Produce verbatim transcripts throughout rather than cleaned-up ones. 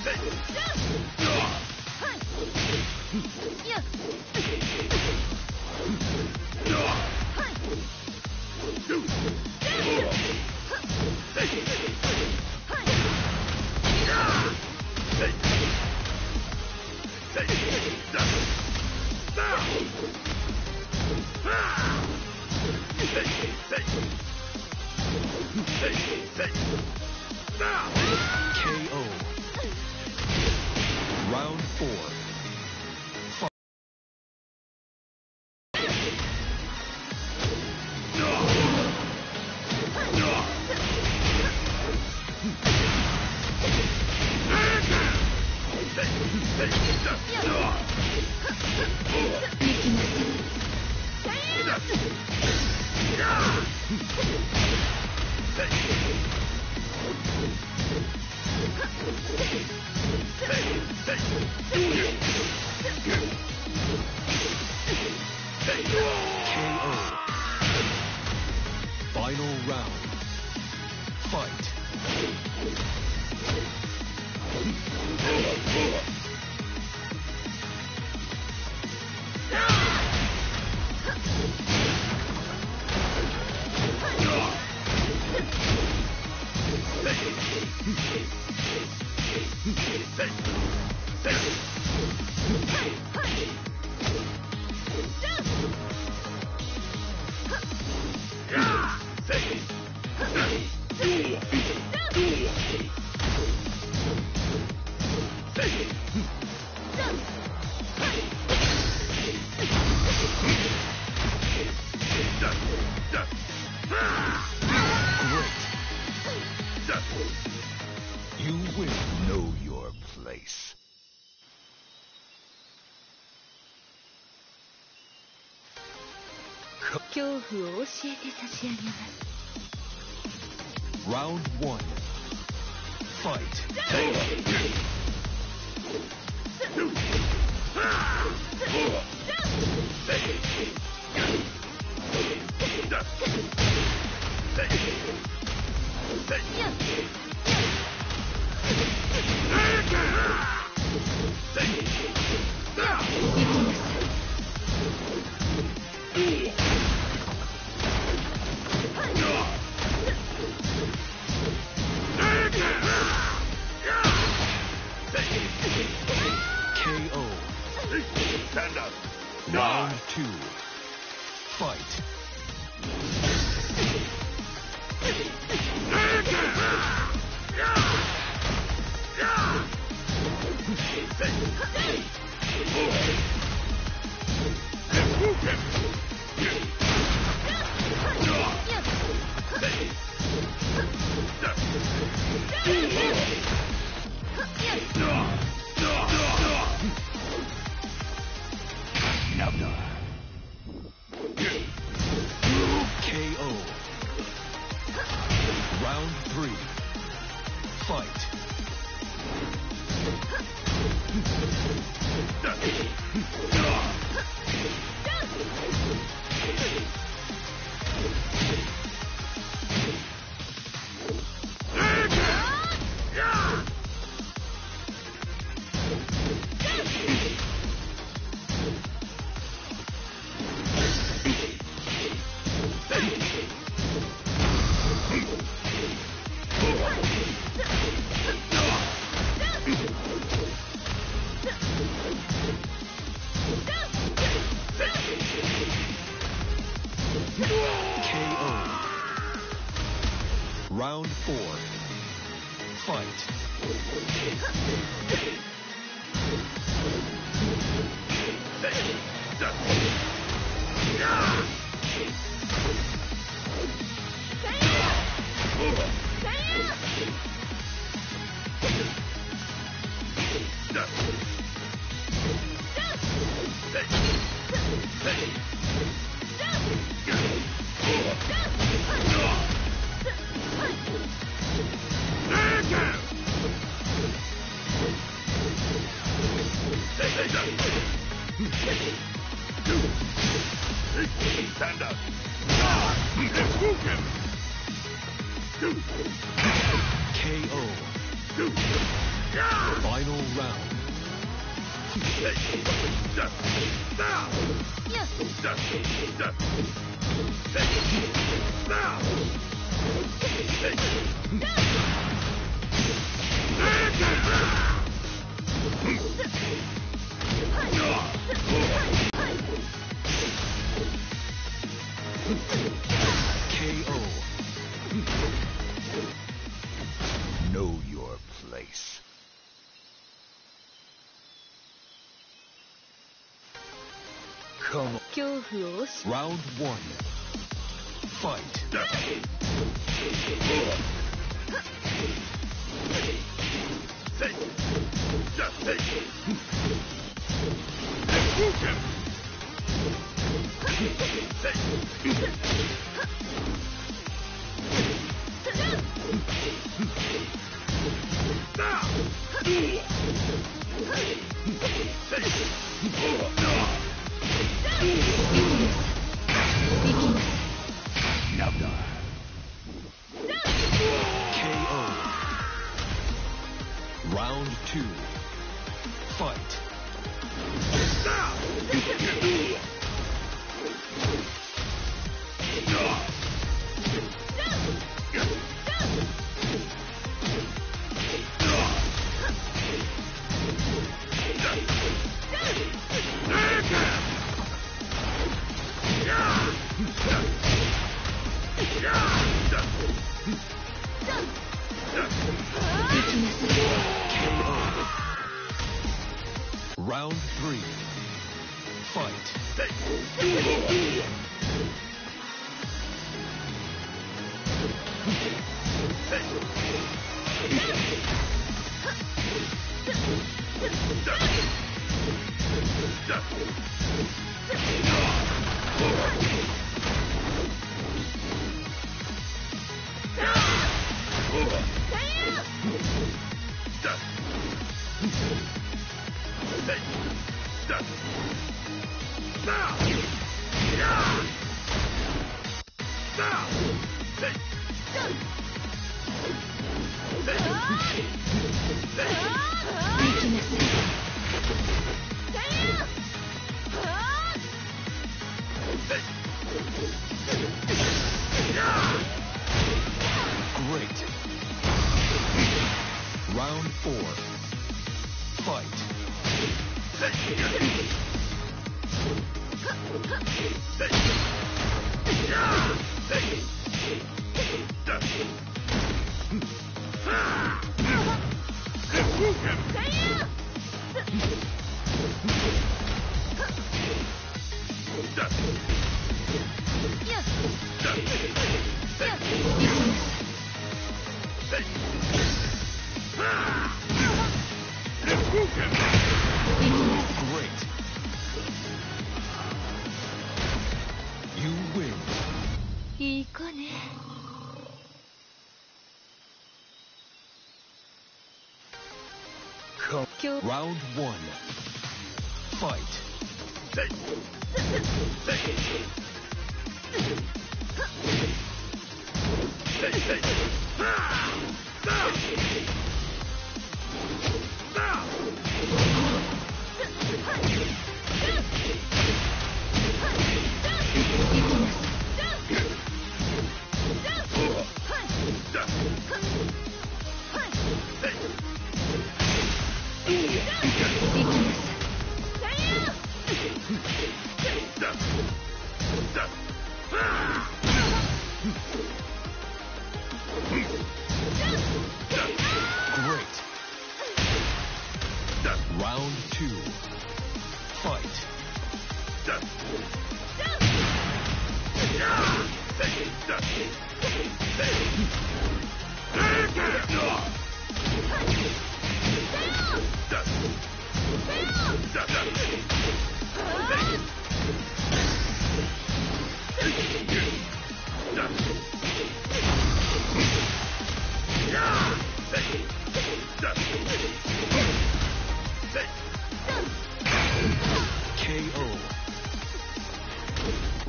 K O. Round four.恐怖を教えて差し上げます。ラウンドワンファイト。 Stand up. Round two. Fight. Round four. Fight. Stand up. K O. final round. K O. Know your place. Come on. Round one. Fight. K O. Round two. Fight. Round three. Fight. Great. Round four. Fight. Great. You win. Come. Round one. Fight. Round two. Fight.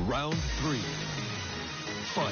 Round three. Fight.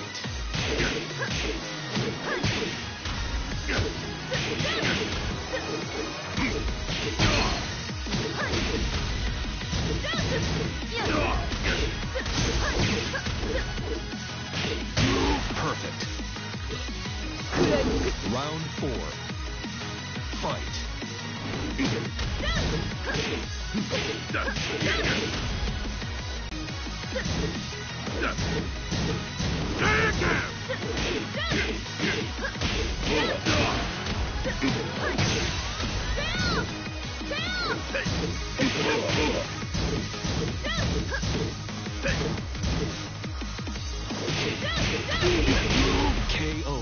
K O.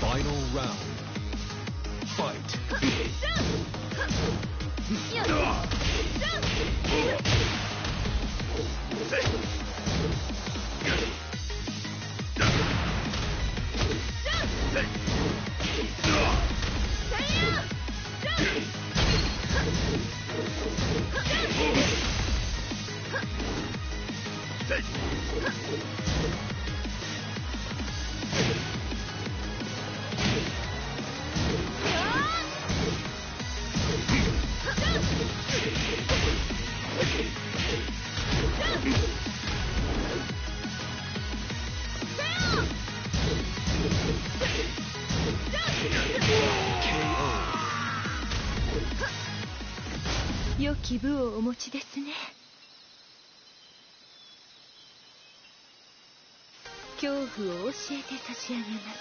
Final round. Fight.良き部をお持ちですね。恐怖を教えて差し上げます。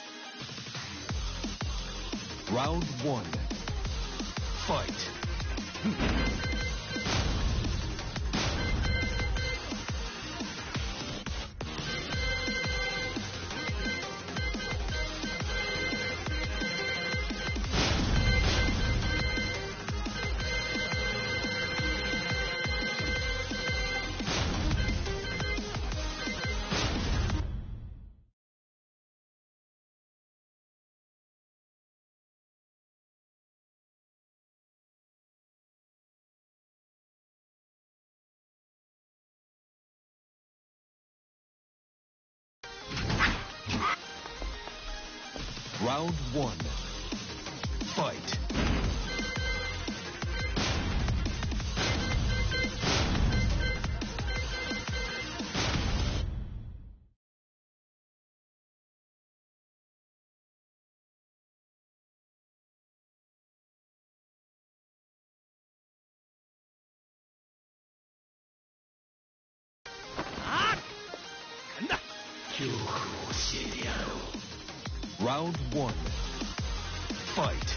ラウンドワン、ファイト。Round one. Fight. Round one. Fight.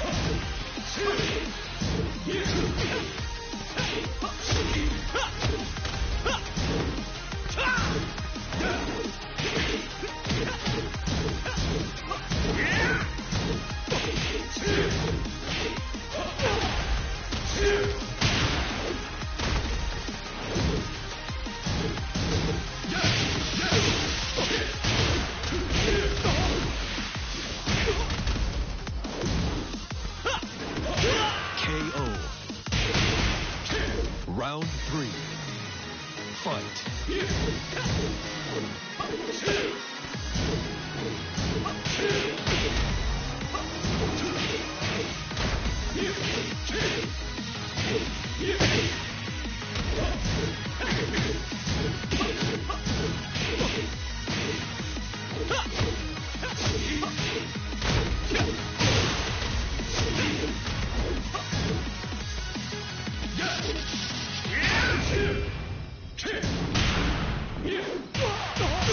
Two. Two. Yeah.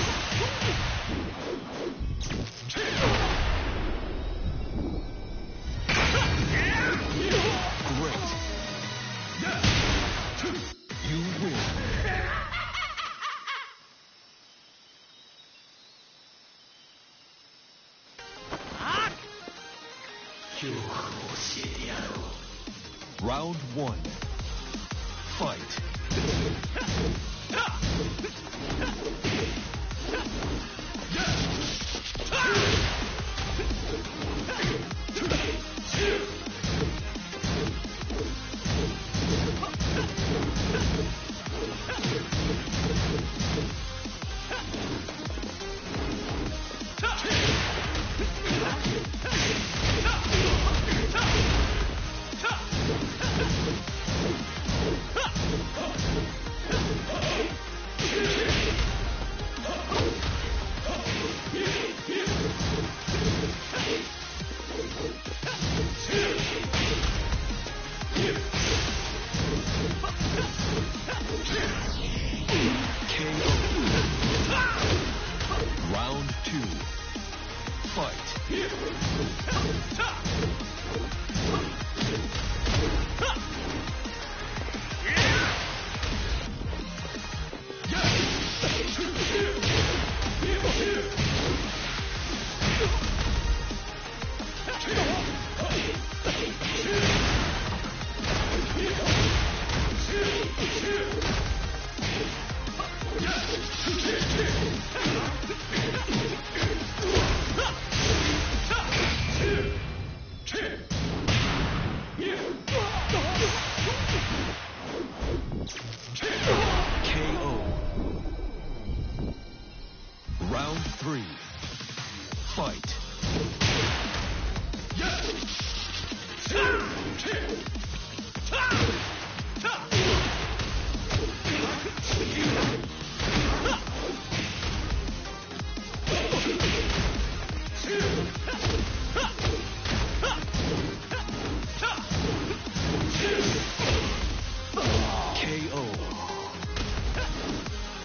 Round one. Fight.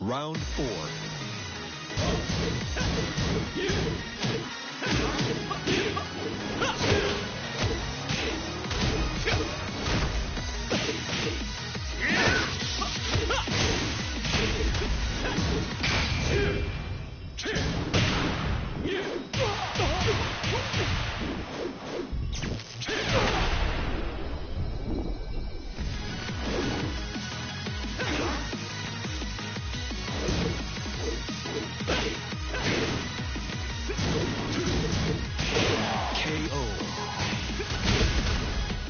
Round four.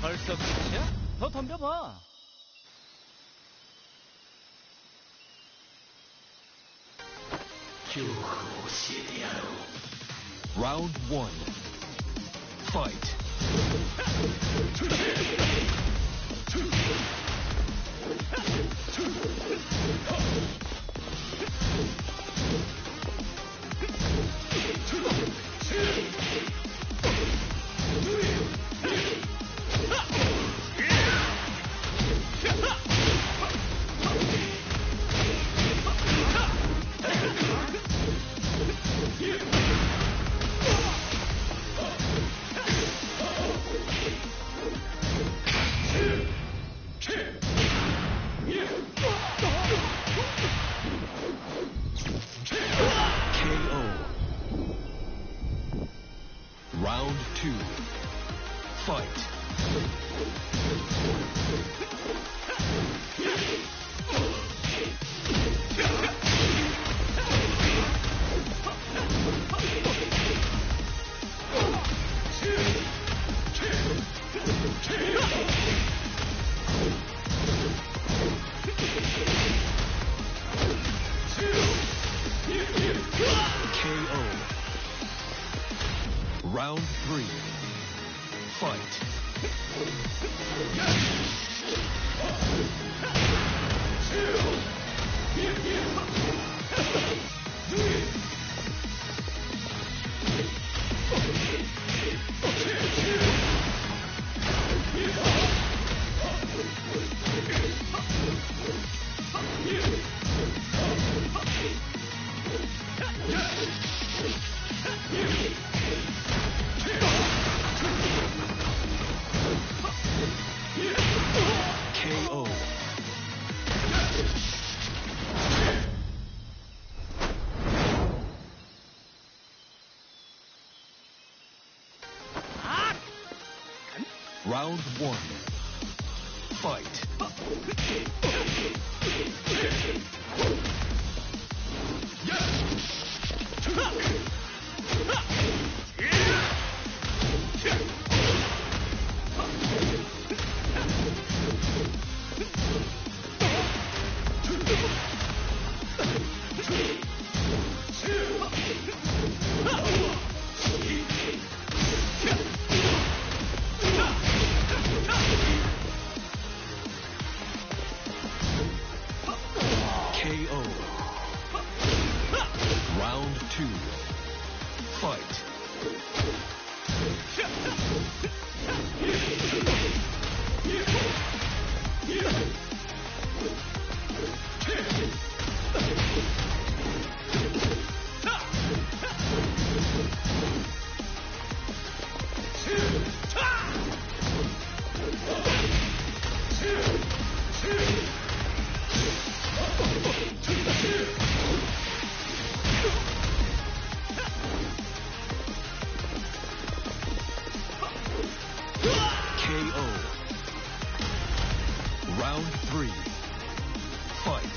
벌써 끝이야? 더 덤벼봐. Round one. Fight. Round two. Fight. Round three. Fight. K O. Round one. fight. K O. Round two. Fight. Round three. Fight.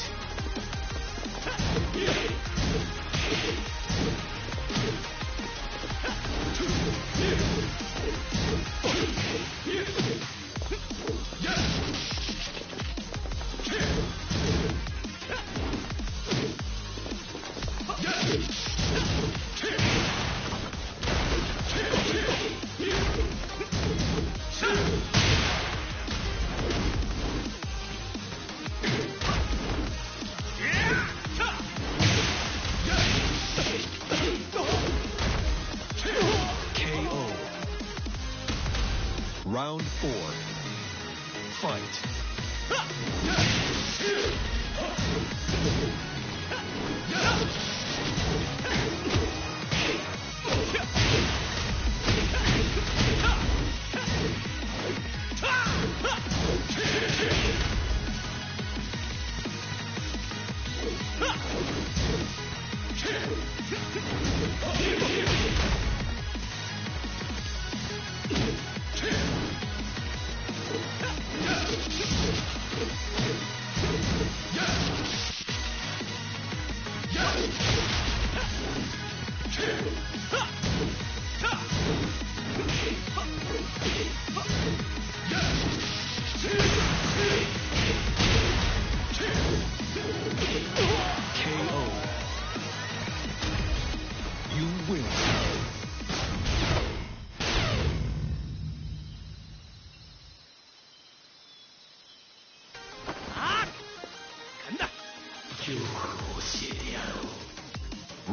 Round four. Fight.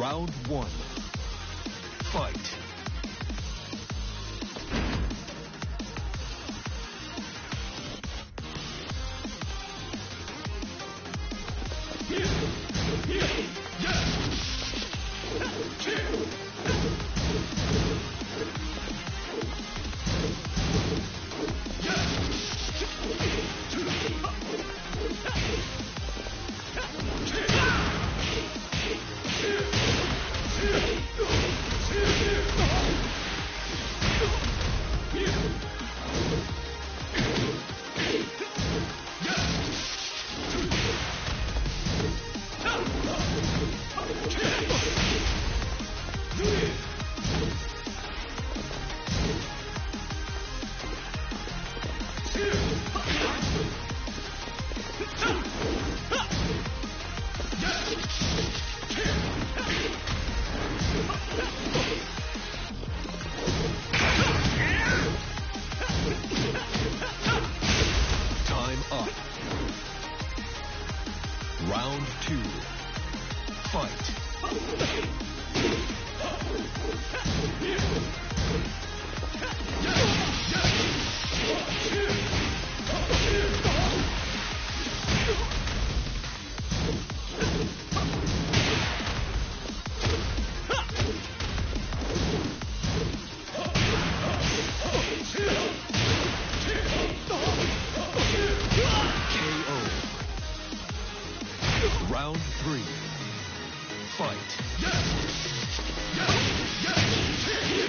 Round one. Fight. Round two. Fight. Round three. Fight. Yes! Yes! Yes! Yes!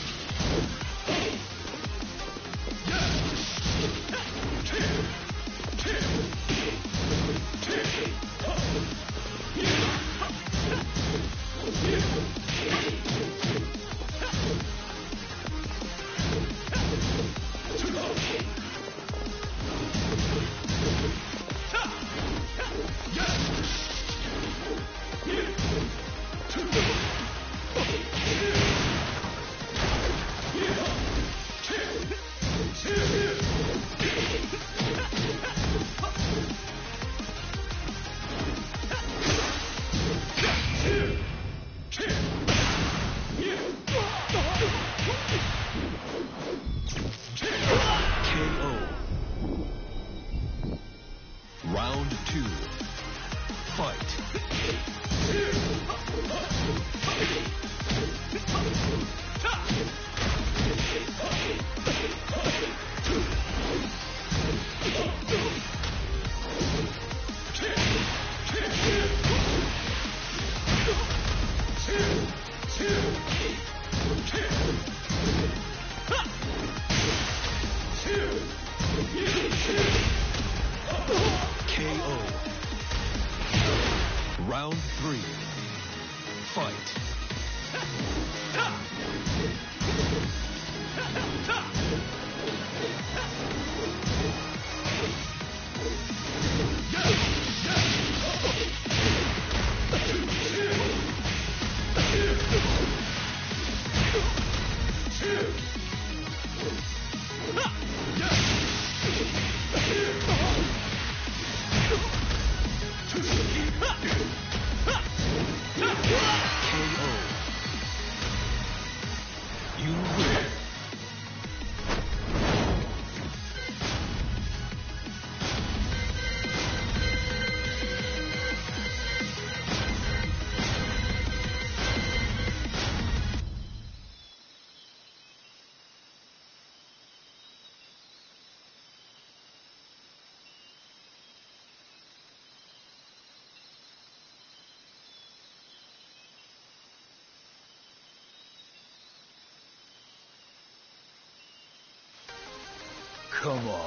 Come on. わ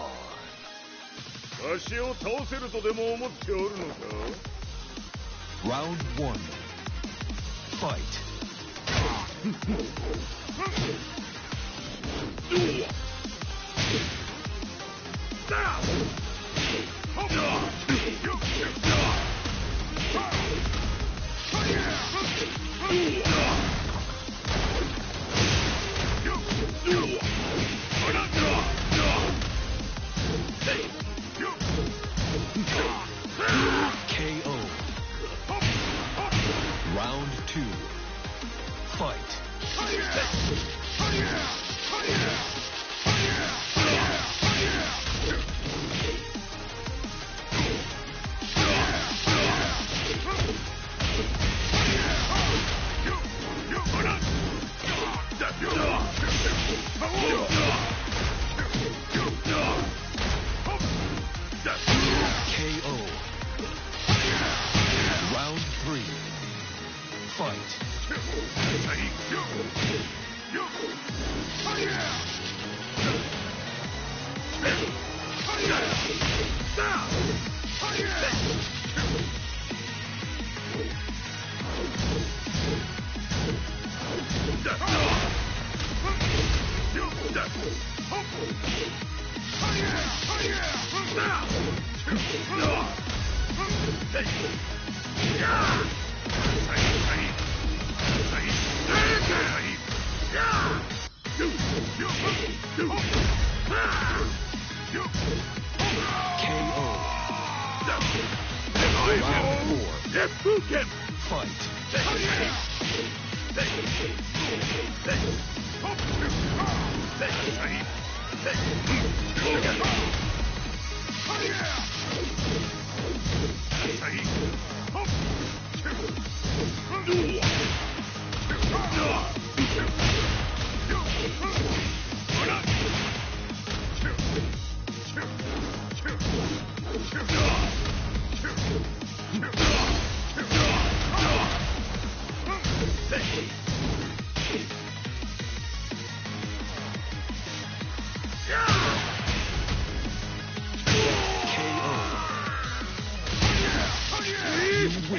しを倒せるとでも思っておるのか? Round one. Fight. K O. Round two. Fight. K O. Round three. Fight. No. K O. Fight. Yeah.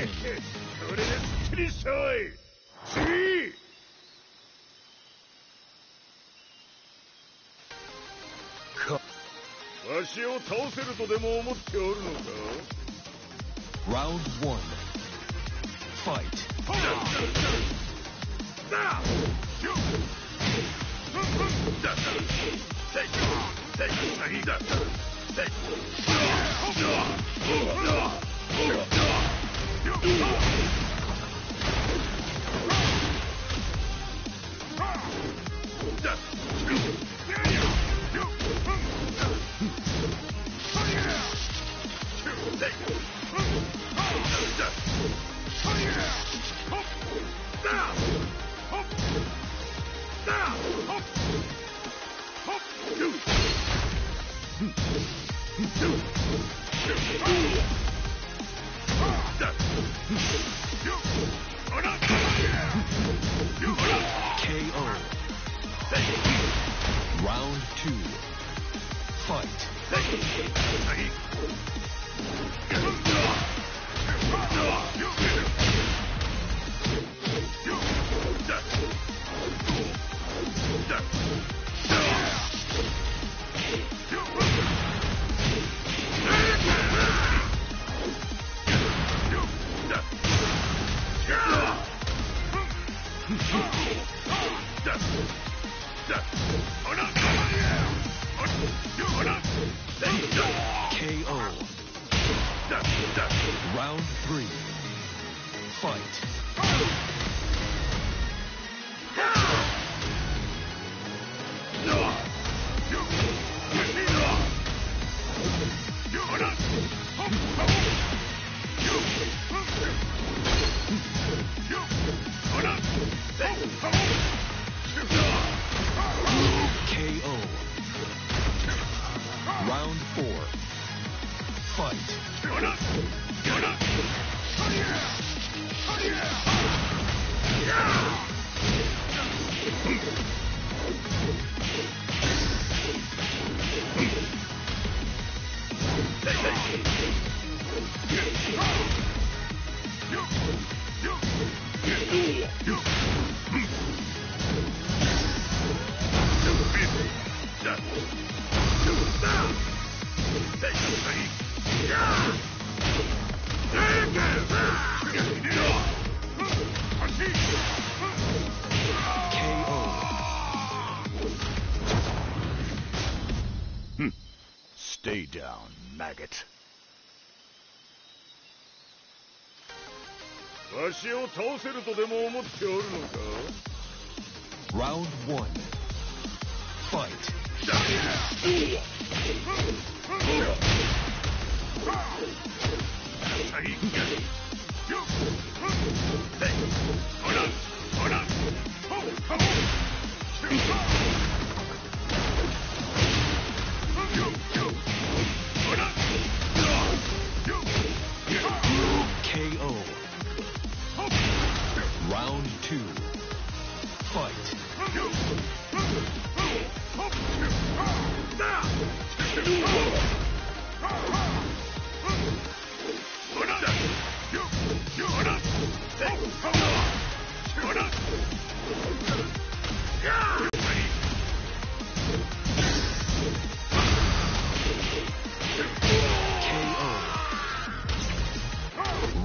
これですっきりしたわい。次かわしを倒せるとでも思っておるのか。ラウンドワンファイト。だわしを倒せるとでも思っておるのか。ラウンドワンファイト。ケーオーRound two. Fight. K O.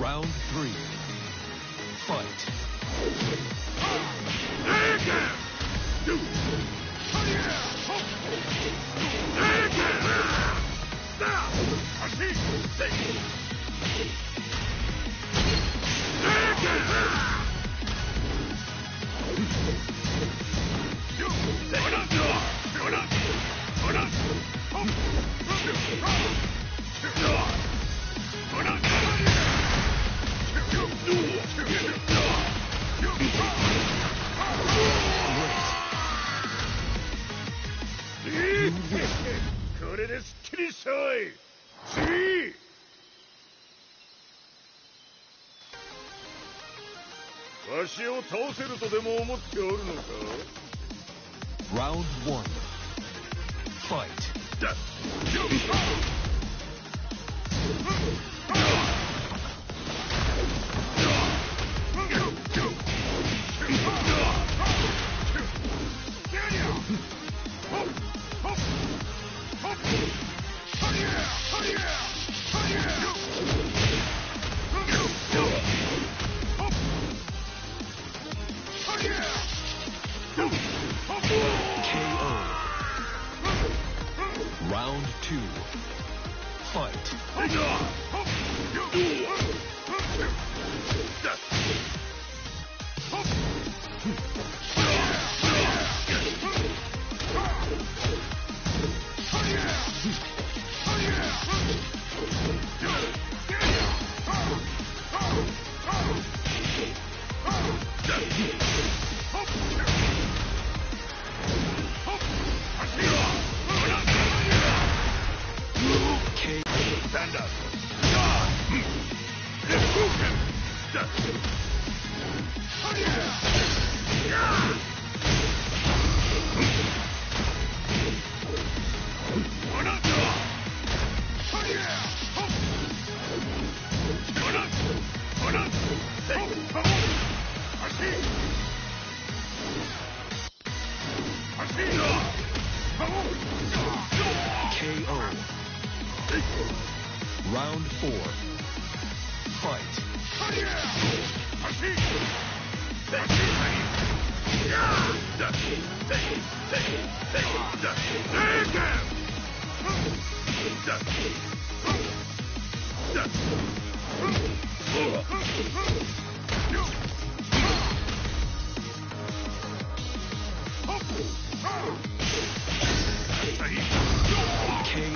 Round three. Fight.K O.これですっきりしたわい。次わしを倒せるとでも思っておるのか。ラウンドワンファイト。だっ K O. Round four. Fight. K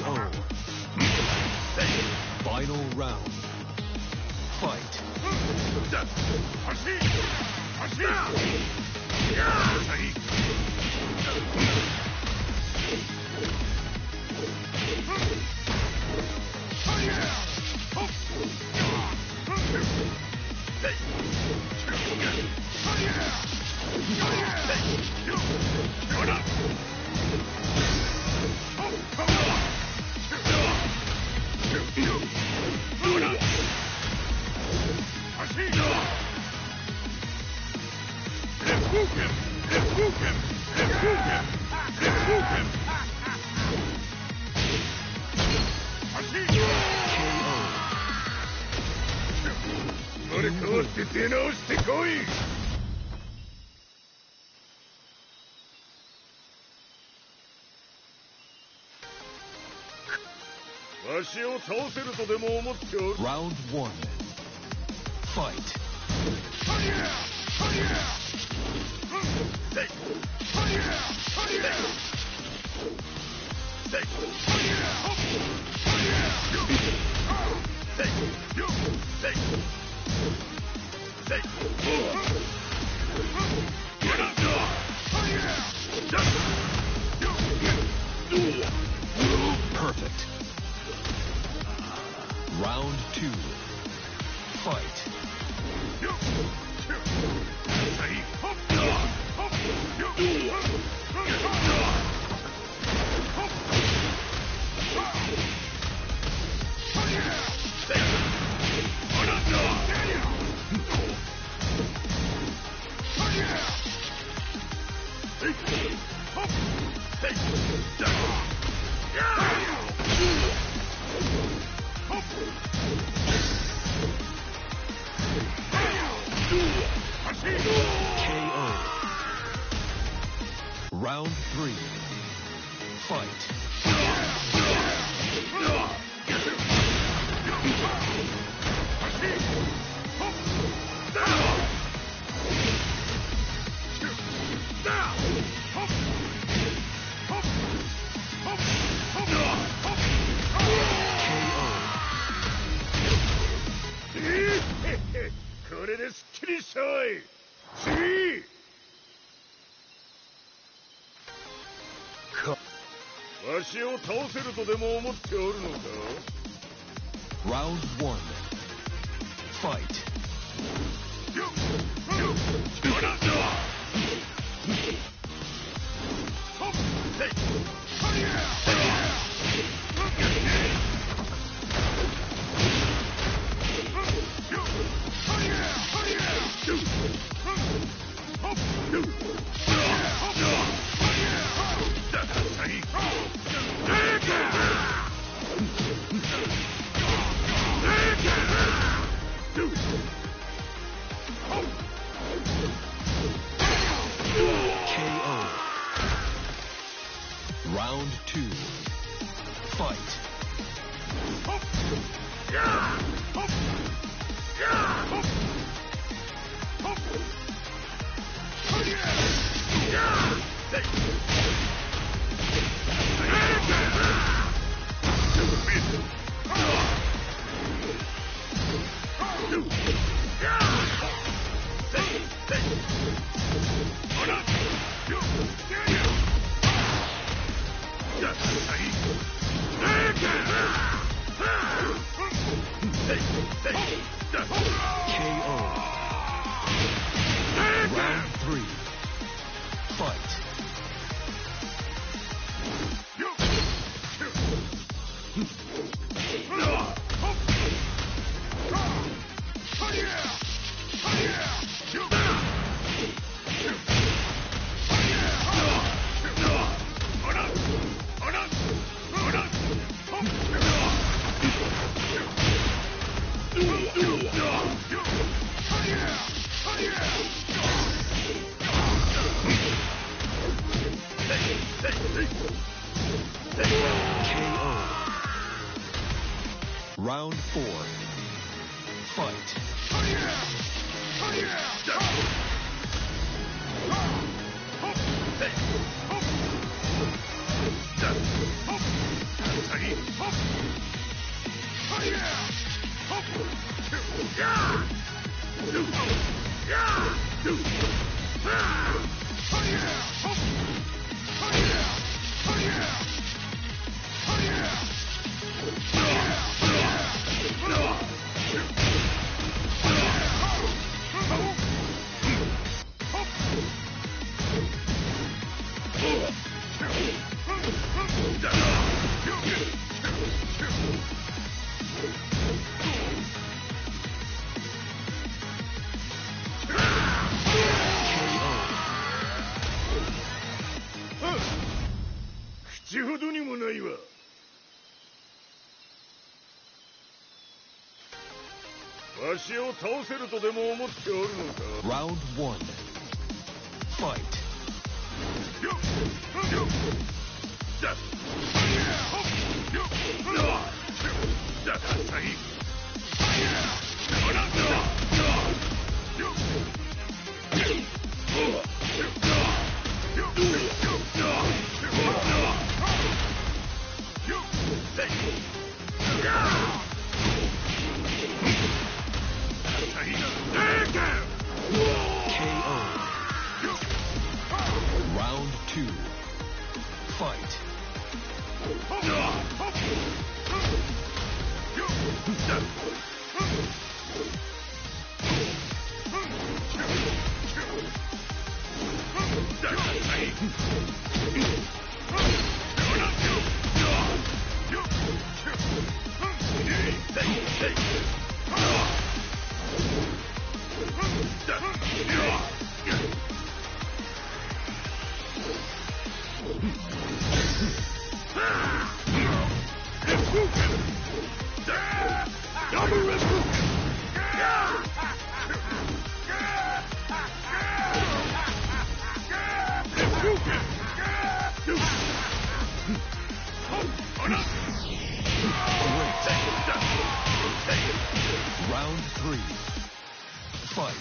O. Final round. Fight. Let's whoop him! Let's whoop him! Let's whoop him! Let's whoop him! K O. Let's go to the nose. Round one. Fight. Fire! Take perfect. Round two. Fight. Round three. Fight. Round one. Fight. K O. three, round four. Fight. Round one. Fight. Round three. Fight.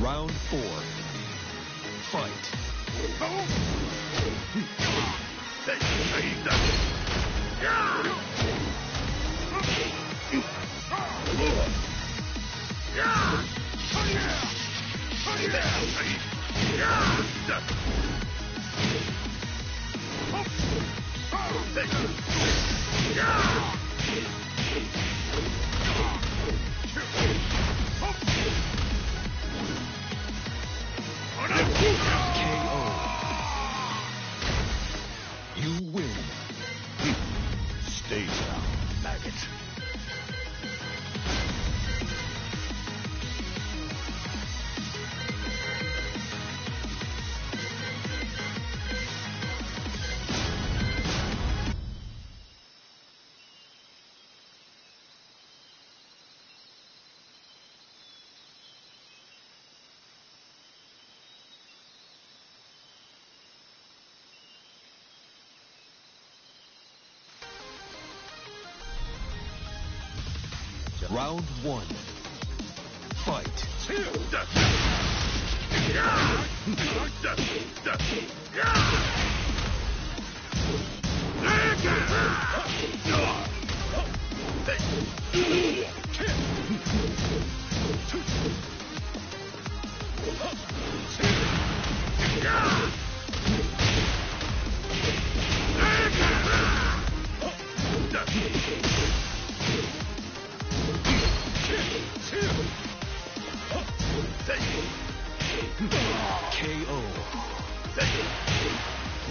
Round four. Fight. Round one. Fight. K O.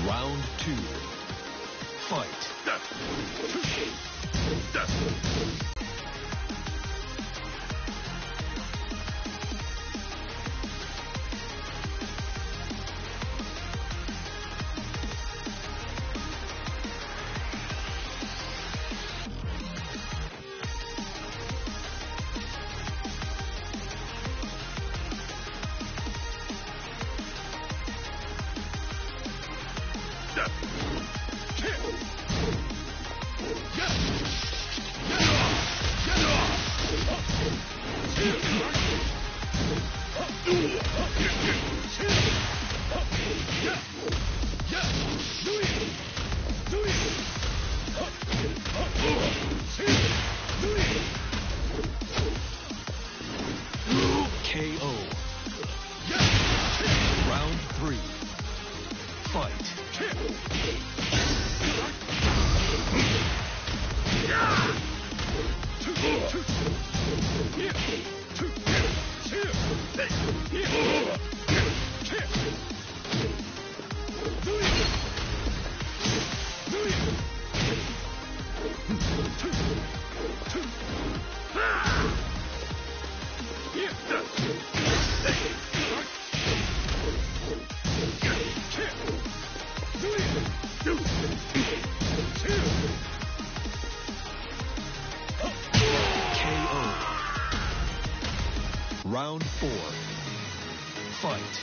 Round two. Fight. Round four. Fight.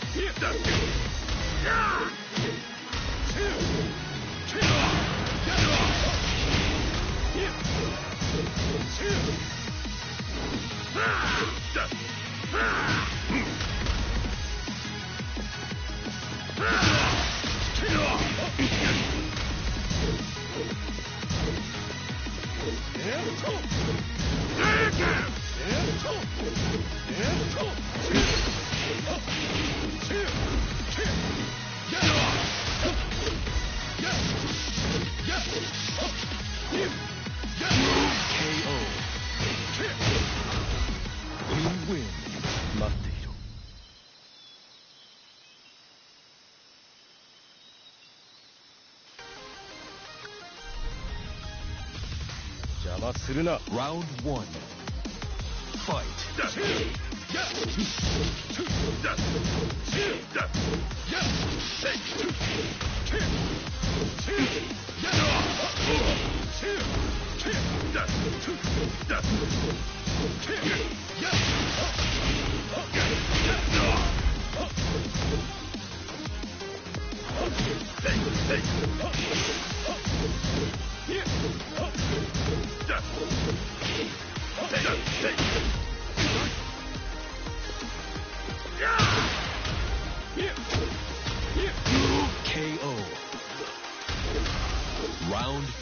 Round one. Fight. K O. Round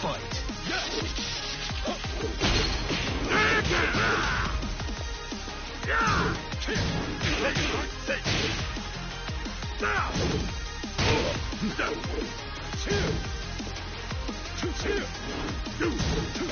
Fight. Two, two, two, two,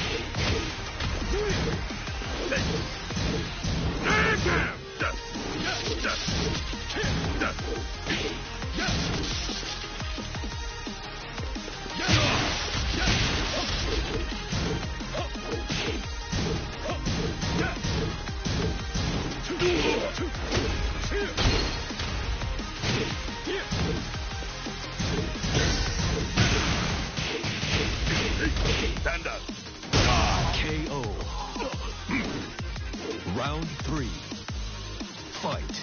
K O. Round three. Fight.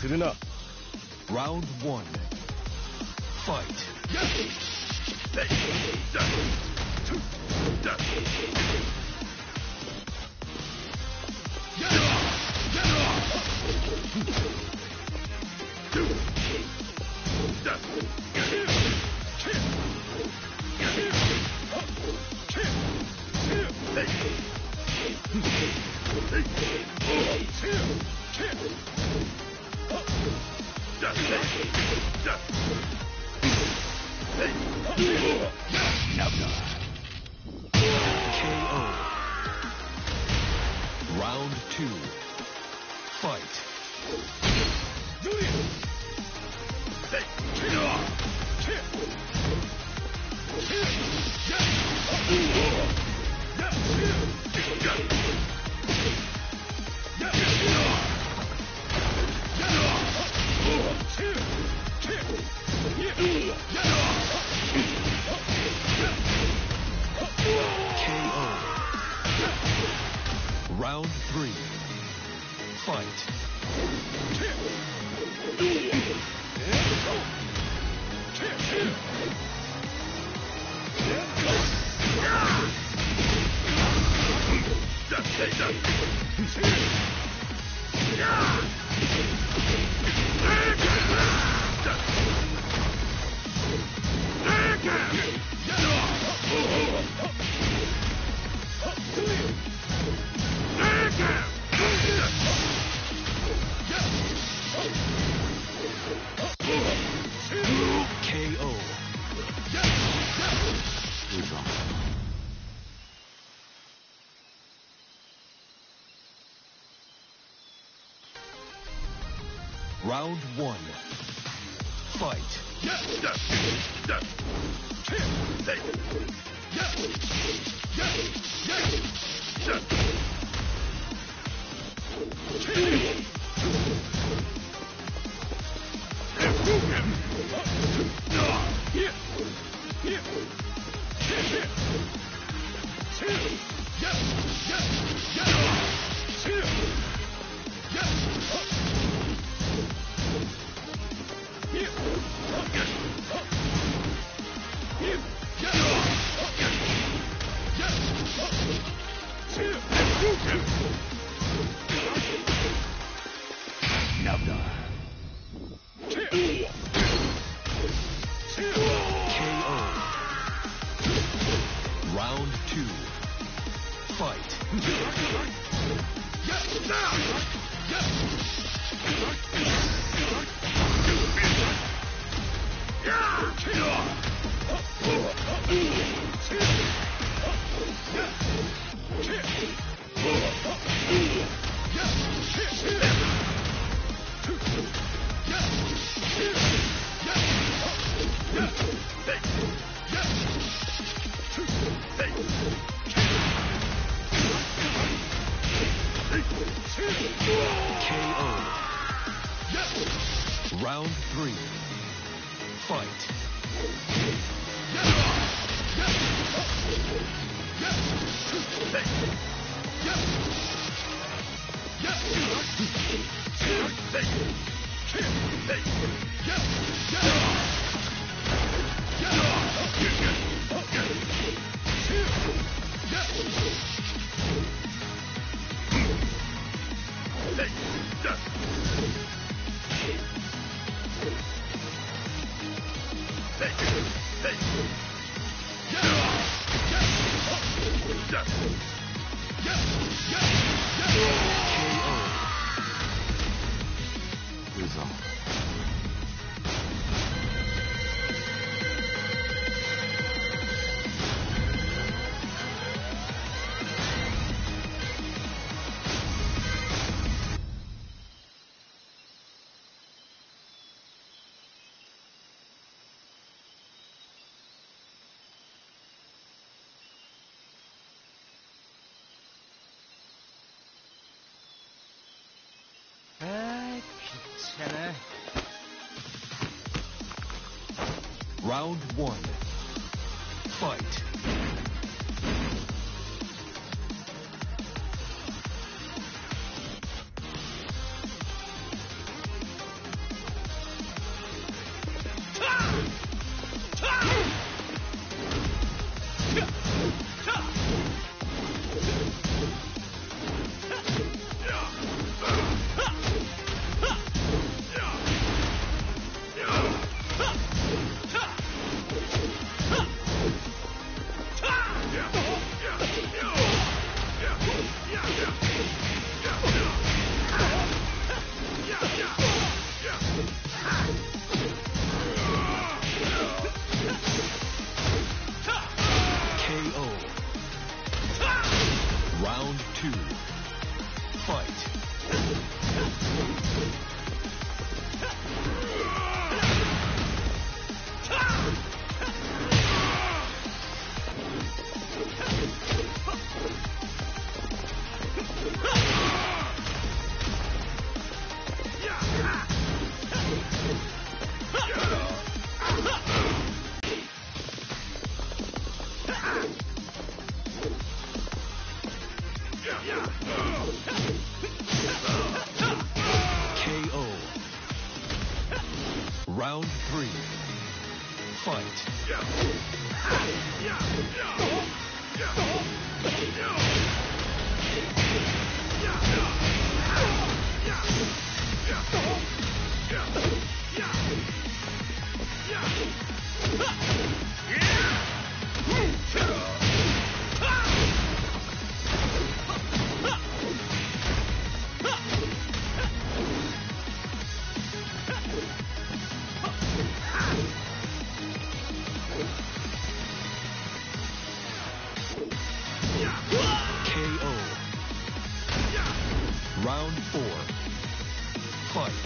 するな。Round one. Fight. K O. Round two. Fight. K O. Round three. Fight. K O. Round one. Fight. K O. Round two. Fight. K O. Round three. Fight. Hey, hey, get off! Yes, yes, yes, yes. K O. result. Round one. Fight. Round three. Fight. Round four. Fight.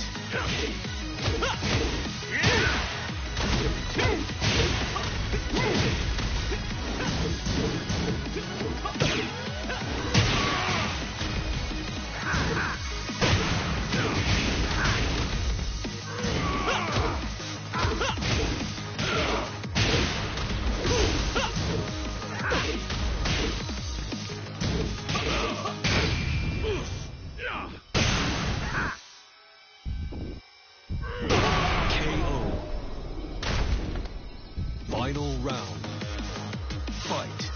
Final round. Fight.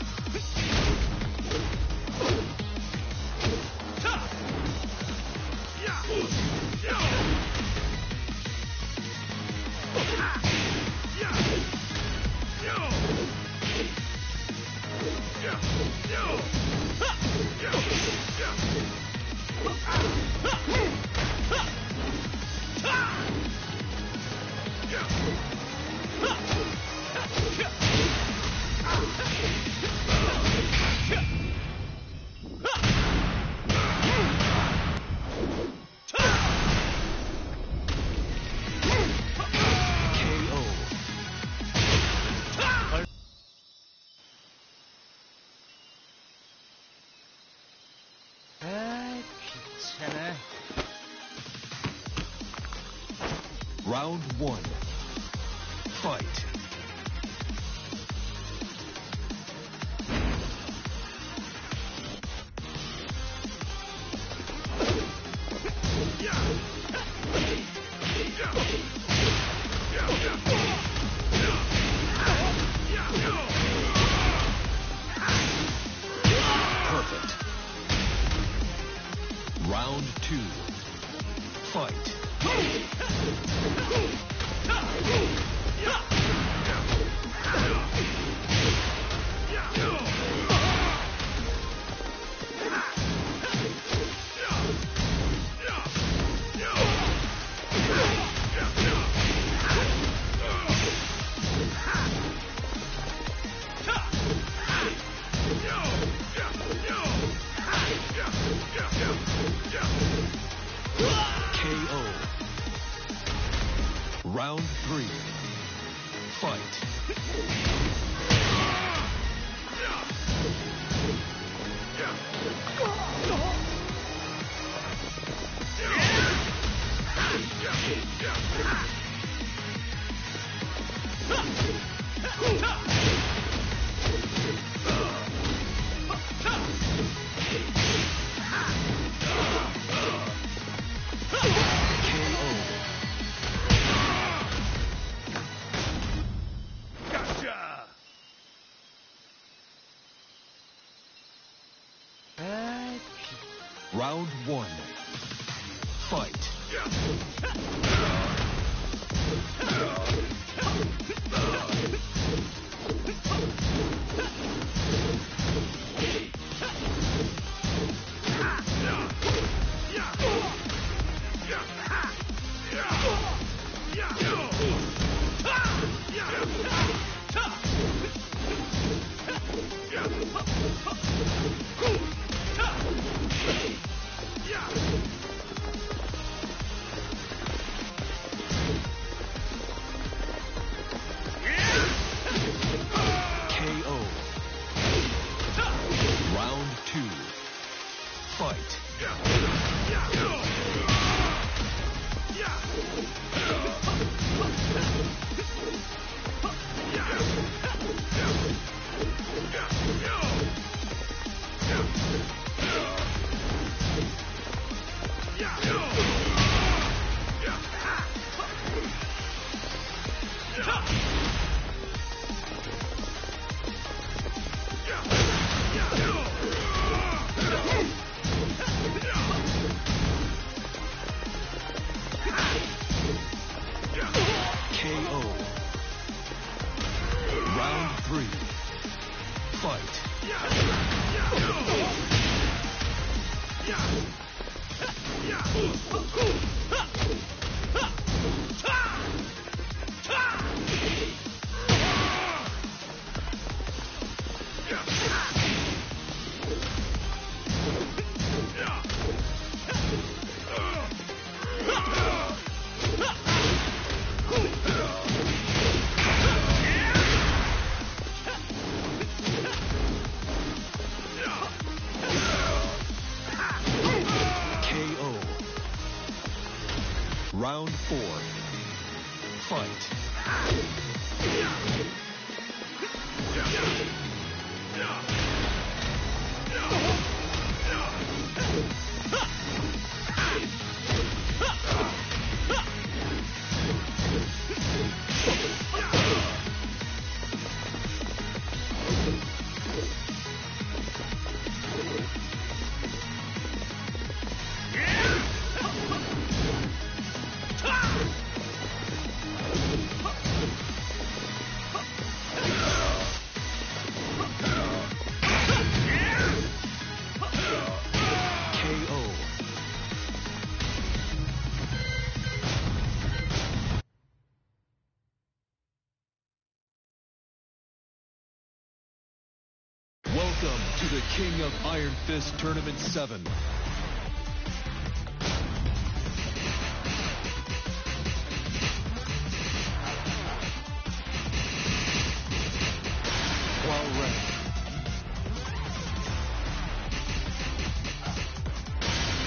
Round one. Fight. Perfect. Round two. Fight. Yeah. K O. Round three. Fight. Round one. Fight. Round four. Fight. Welcome to the King of Iron Fist Tournament seven.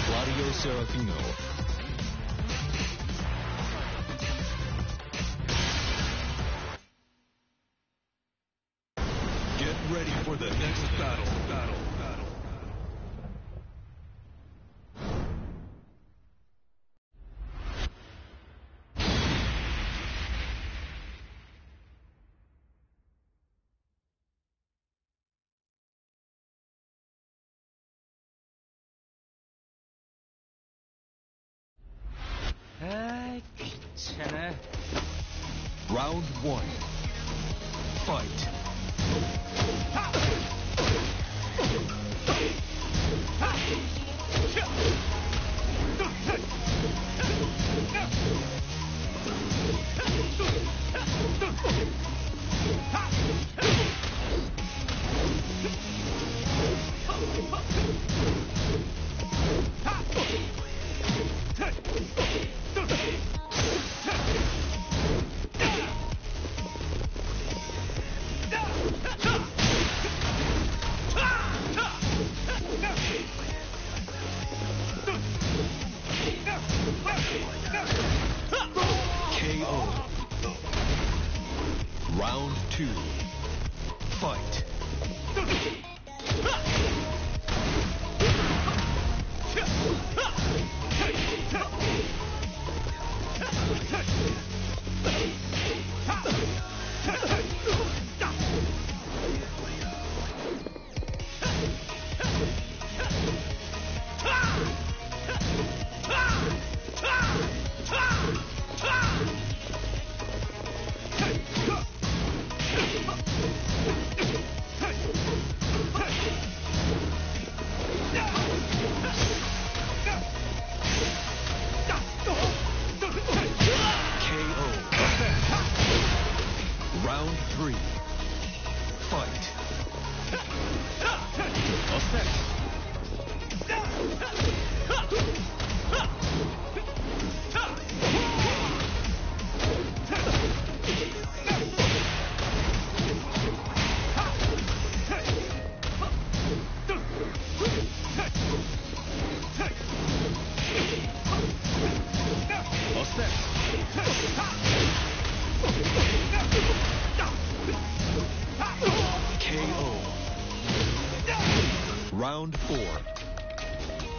Claudio Serafino. Ready for the next battle, battle, battle. Round one. Fight. Ha! two, fight. Three, fight. All set. All set. K O. Round four.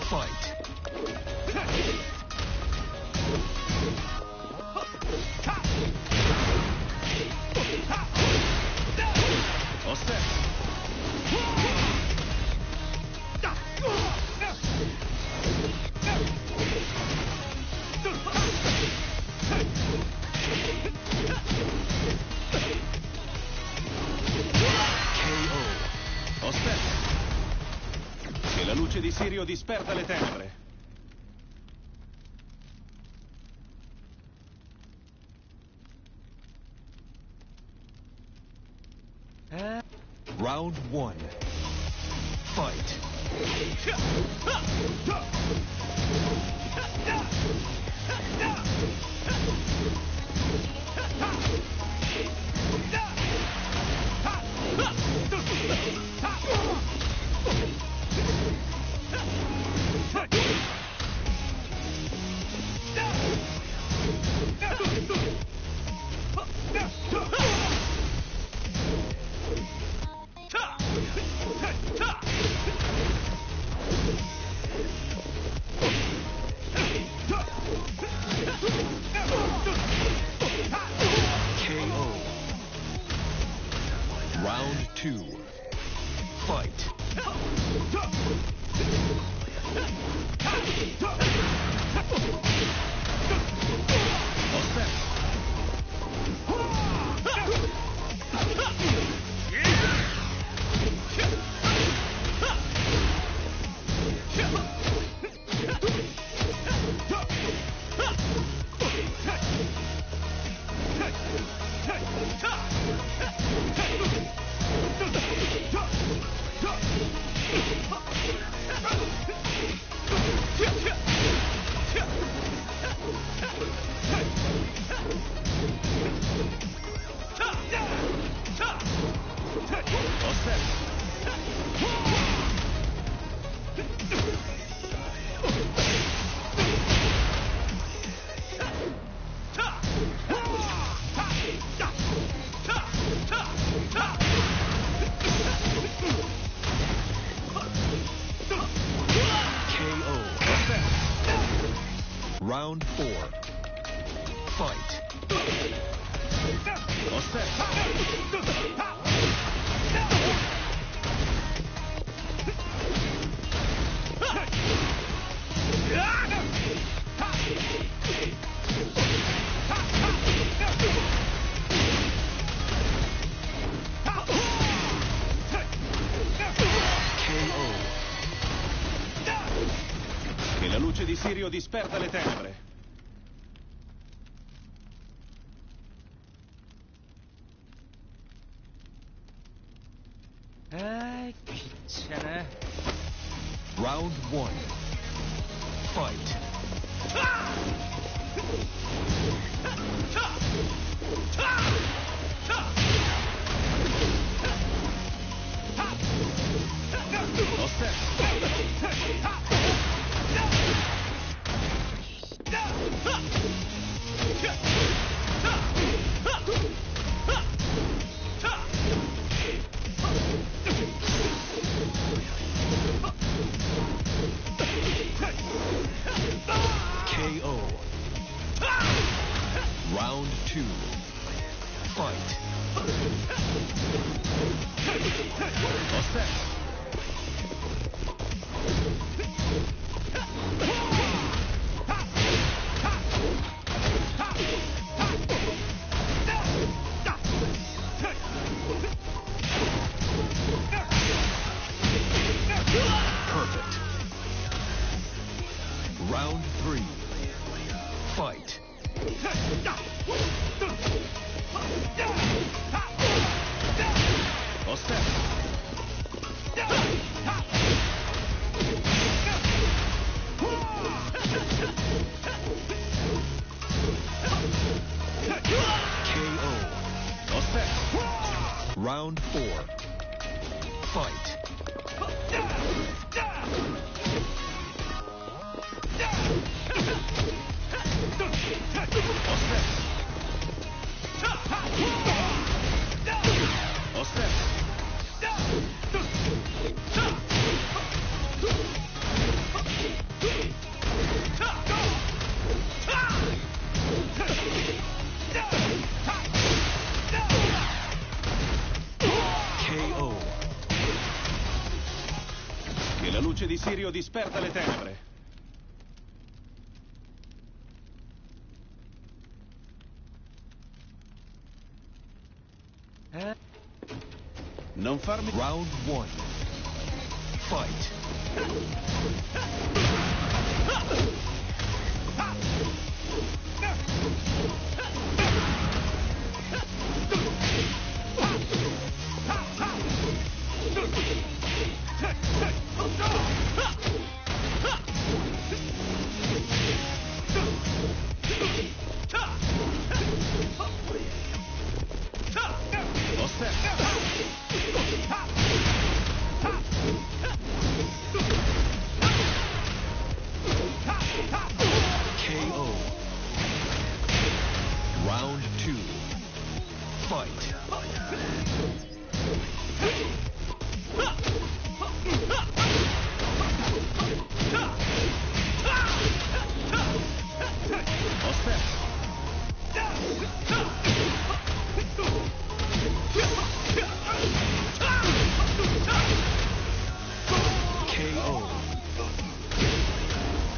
Fight. All set. K O. Ho spento. Che la luce di Sirio disperda le tenebre. Eh? Round one. Fight. Round two. Fight. All set. Round four. Fight. All set. K O. Che la luce di Sirio disperda le tenebre. Eh, chi ce n'è? Round one. Fight. All set. Ha! Round two. Fight. Assess. Perfect. Round three. Fight. K O. Round four. Fight. K O. Che la luce di Sirio disperda le tenebre. Non farmi... Round one. Fight.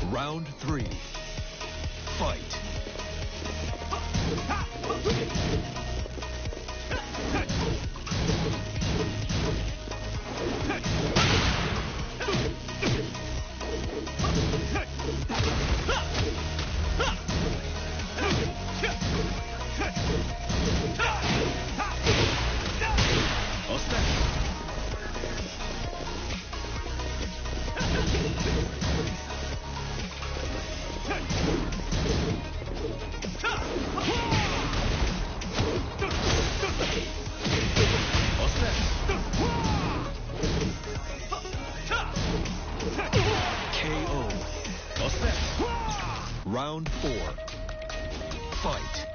Round three. Fight. Round four. Fight.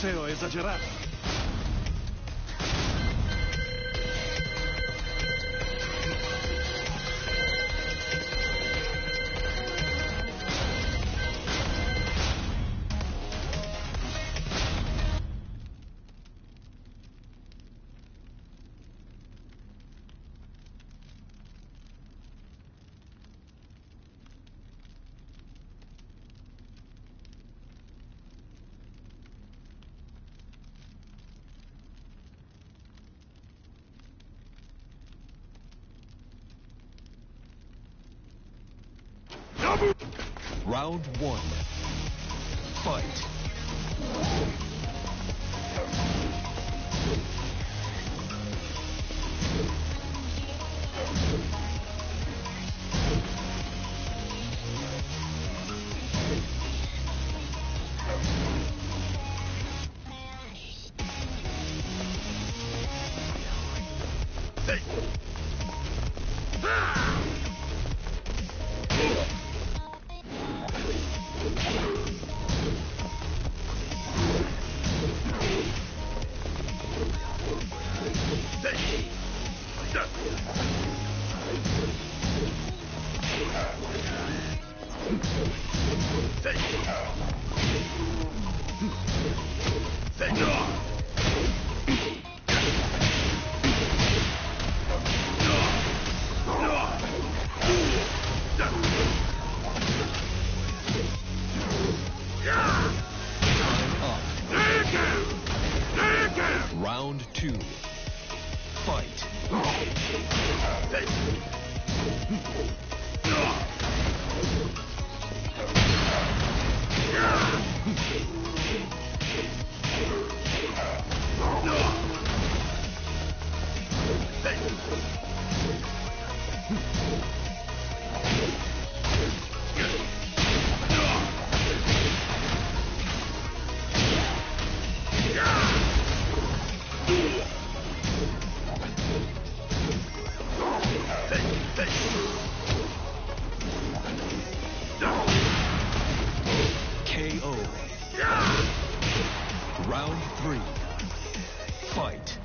museo esagerato. Round one. Fight. Round two. Fight. Round three. Fight.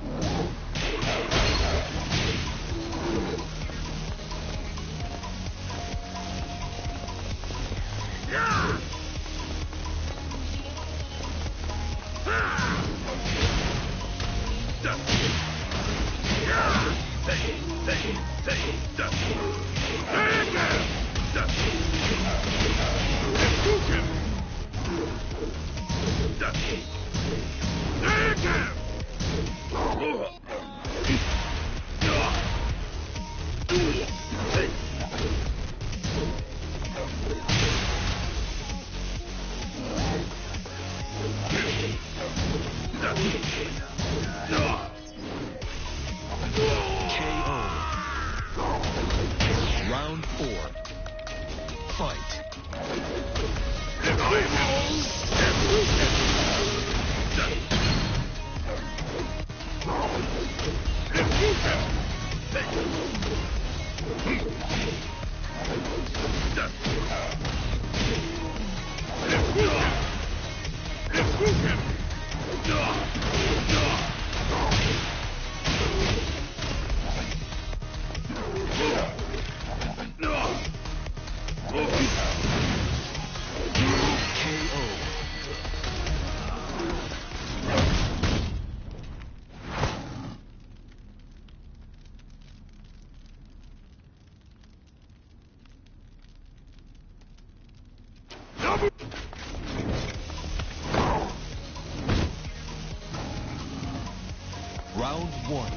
Round one.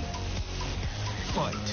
Fight.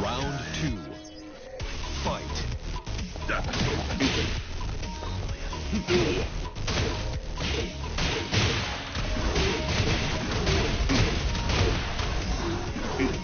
Round two. Fight. Round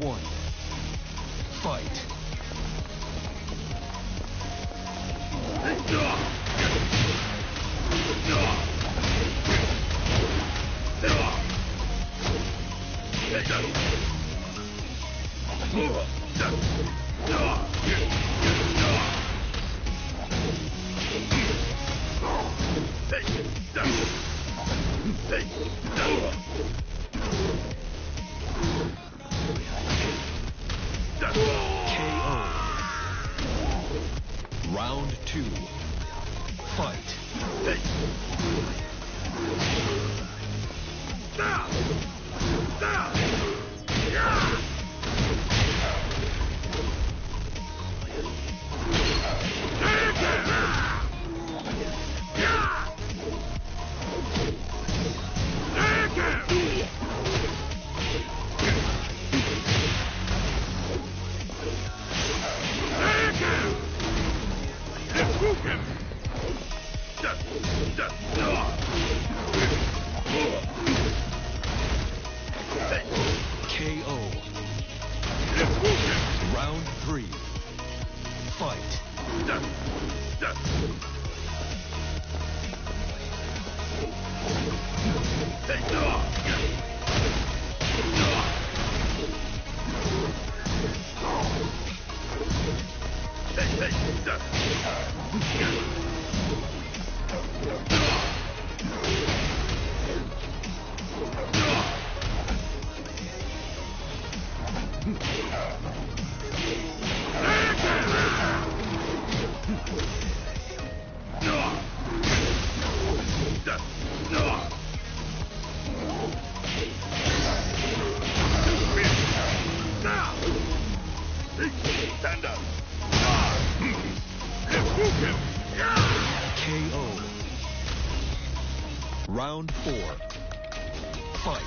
one. Fight. Round four. Fight.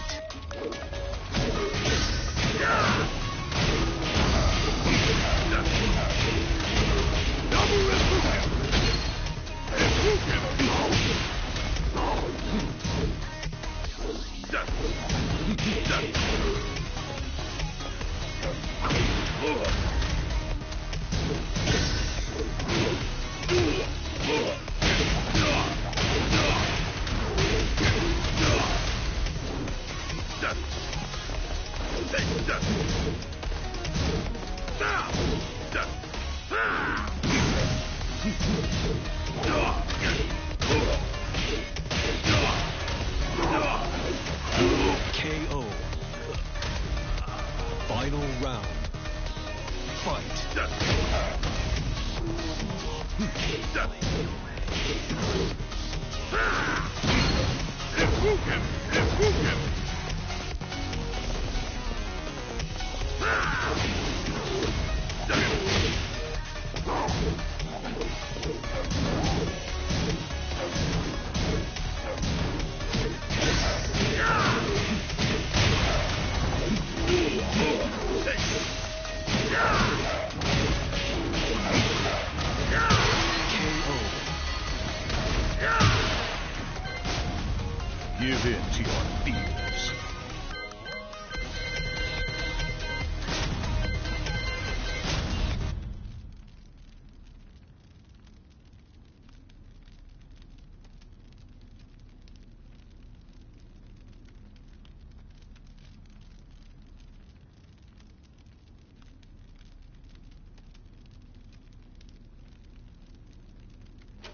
Give in to your demons.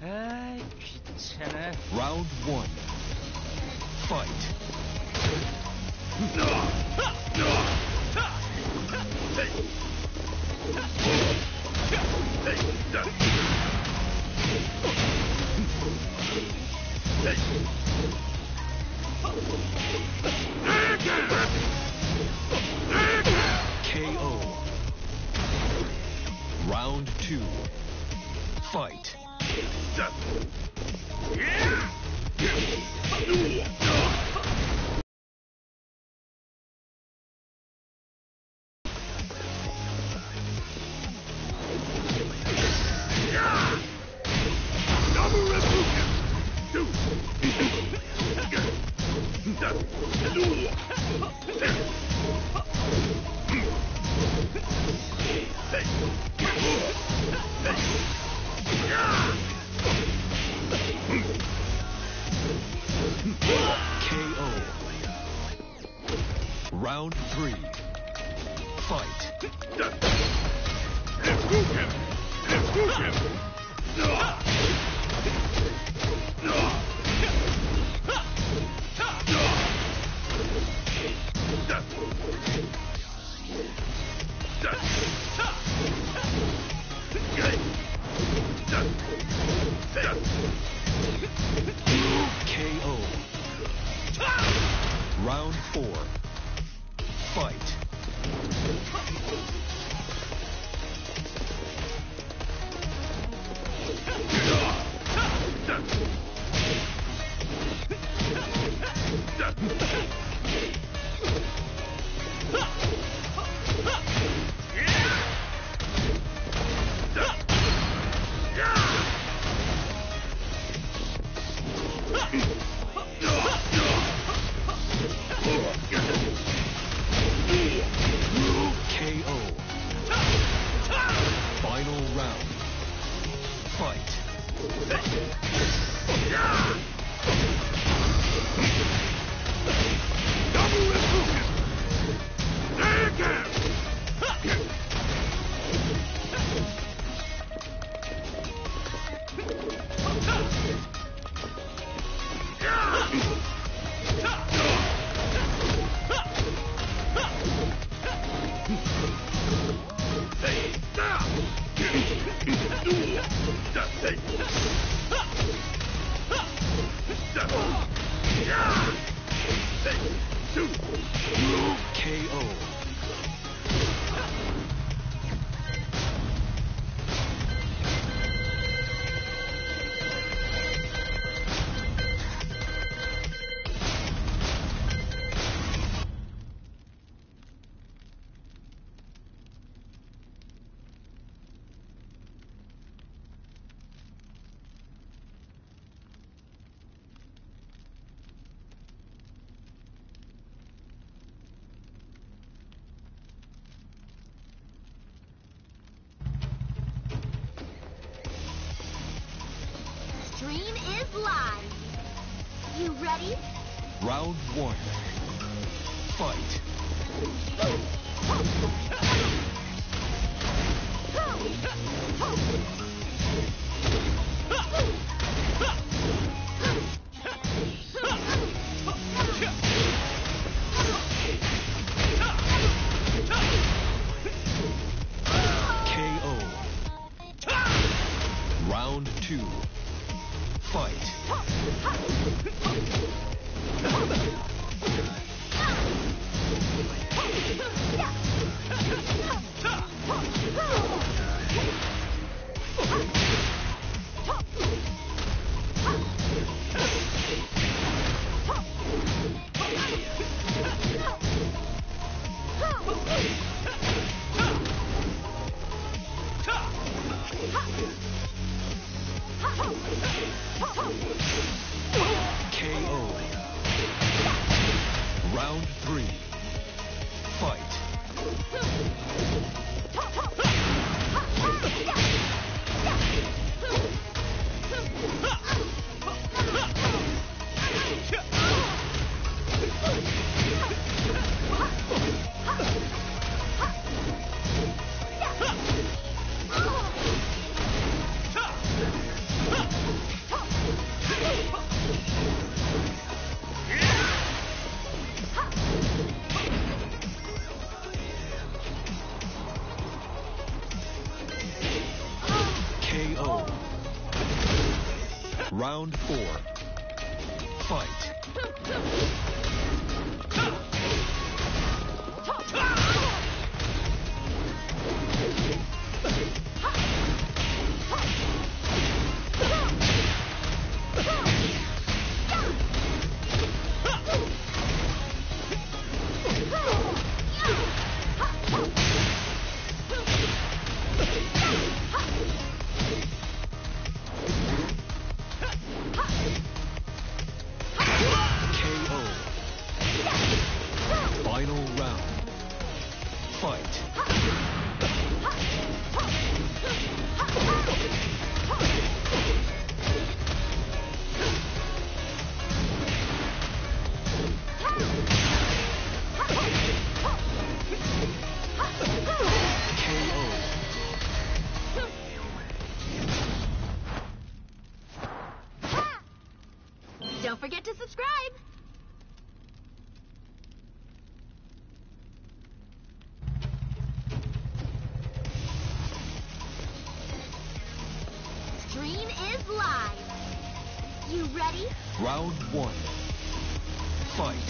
Ah, kitana. Round one. Fight. No. K O. Round two. Fight. K O. Round three. Fight. K O. Round four. Fight. K O. Dream is live. You ready? Round one. Fight. K O. Round two. Fight. Round four. Fight. Don't forget to subscribe! Stream is live! You ready? Round one. Fight!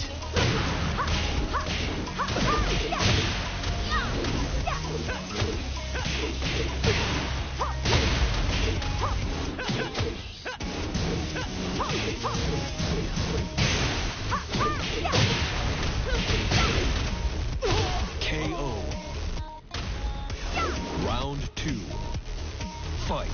K O. Round two. Fight.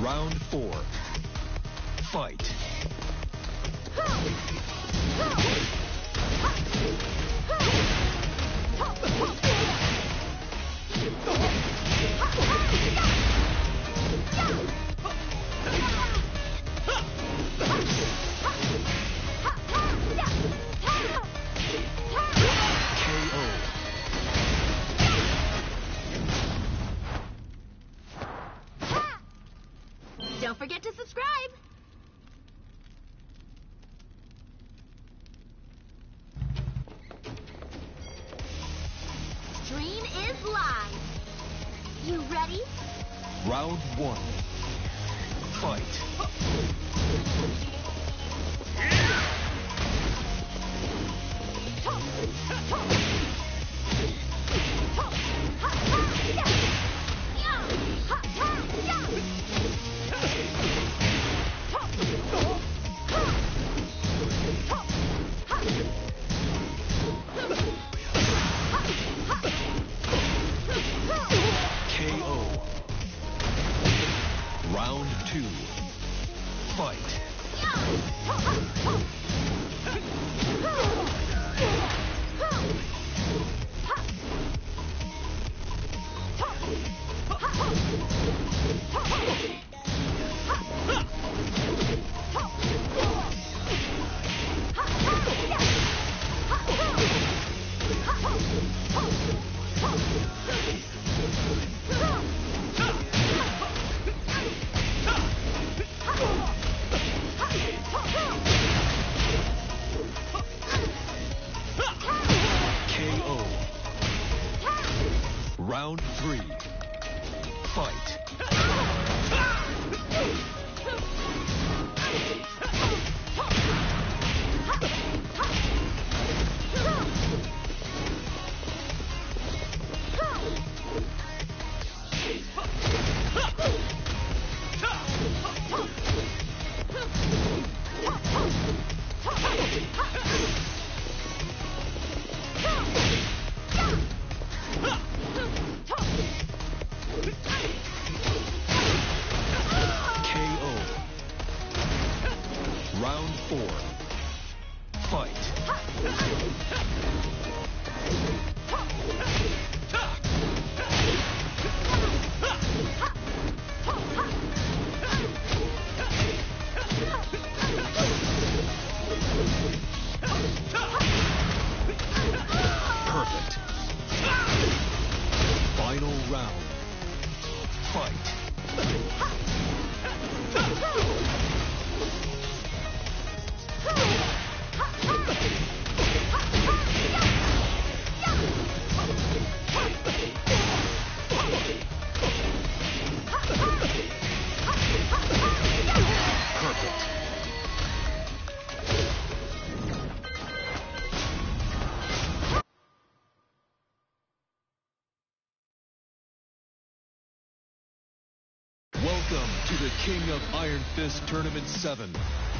Round four. Fight. Don't forget to subscribe! Stream is live! You ready? Round one. Fight! Yeah. three, fight. Welcome to the King of Iron Fist Tournament seven.